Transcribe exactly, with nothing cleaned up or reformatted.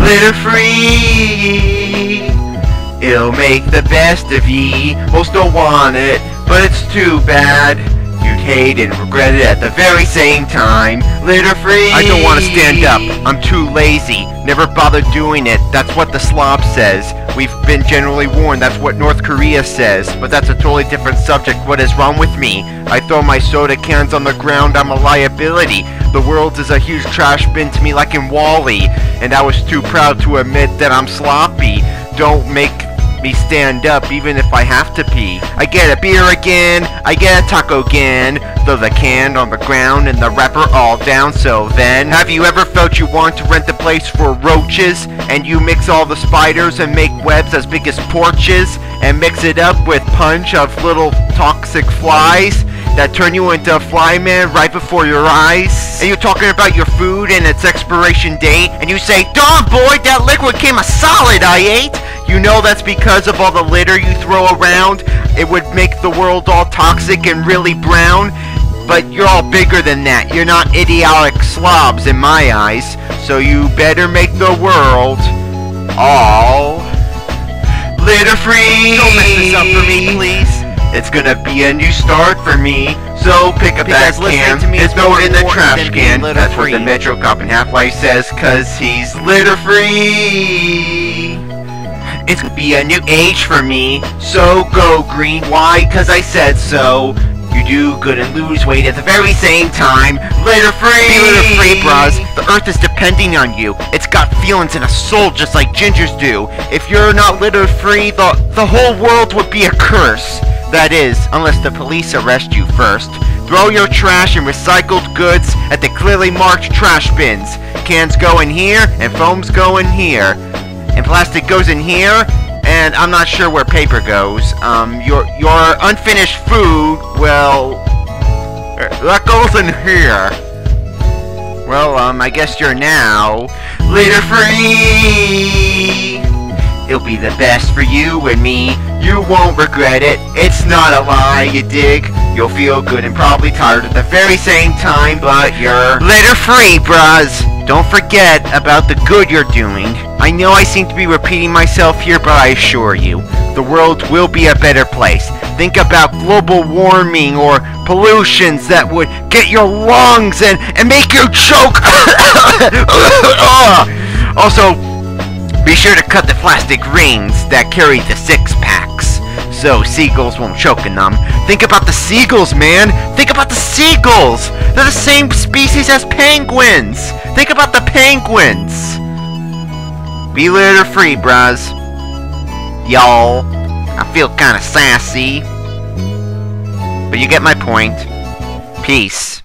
Litter free, it'll make the best of ye. Most don't want it, but it's too bad. You'd hate and regret it at the very same time. Litter free. I don't want to stand up, I'm too lazy. Never bother doing it, that's what the slob says. We've been generally warned, that's what North Korea says. But that's a totally different subject, what is wrong with me? I throw my soda cans on the ground, I'm a liability. The world is a huge trash bin to me like in Wall-E, and I was too proud to admit that I'm sloppy. Don't make me stand up even if I have to pee. I get a beer again, I get a taco again. Throw the can on the ground and the wrapper all down. So then, have you ever felt you want to rent the place for roaches? And you mix all the spiders and make webs as big as porches, and mix it up with punch of little toxic flies that turn you into a Fly-Man right before your eyes. And you're talking about your food and its expiration date, and you say, "Darn boy, that liquid came a solid I ate." You know that's because of all the litter you throw around. It would make the world all toxic and really brown. But you're all bigger than that. You're not idiotic slobs in my eyes. So you better make the world all litter free. Don't mess this up for me, please. It's gonna be a new start for me, so pick up that can, it's throw it in the trash can. That's what the Metro Cop in Half-Life says, cause he's litter free. It's gonna be a new age for me, so go green. Why? Cause I said so. You do good and lose weight at the very same time. Litter free! Be litter free, bros. The earth is depending on you. It's got feelings and a soul just like gingers do. If you're not litter free, the, the whole world would be a curse. That is, unless the police arrest you first. Throw your trash and recycled goods at the clearly marked trash bins. Cans go in here, and foams go in here. And plastic goes in here, and I'm not sure where paper goes. Um, your your unfinished food, well, that goes in here. Well, um, I guess you're now litter free. It'll be the best for you and me. You won't regret it, it's not a lie, you dig? You'll feel good and probably tired at the very same time, but you're litter free, bros! Don't forget about the good you're doing. I know I seem to be repeating myself here, but I assure you, the world will be a better place. Think about global warming or pollutions that would get your lungs and, and make you choke! Also, be sure to cut the plastic rings that carry the six packs, so seagulls won't choke in them. Think about the seagulls, man! Think about the seagulls! They're the same species as penguins! Think about the penguins! Be litter free, bros. Y'all, I feel kinda sassy. But you get my point. Peace.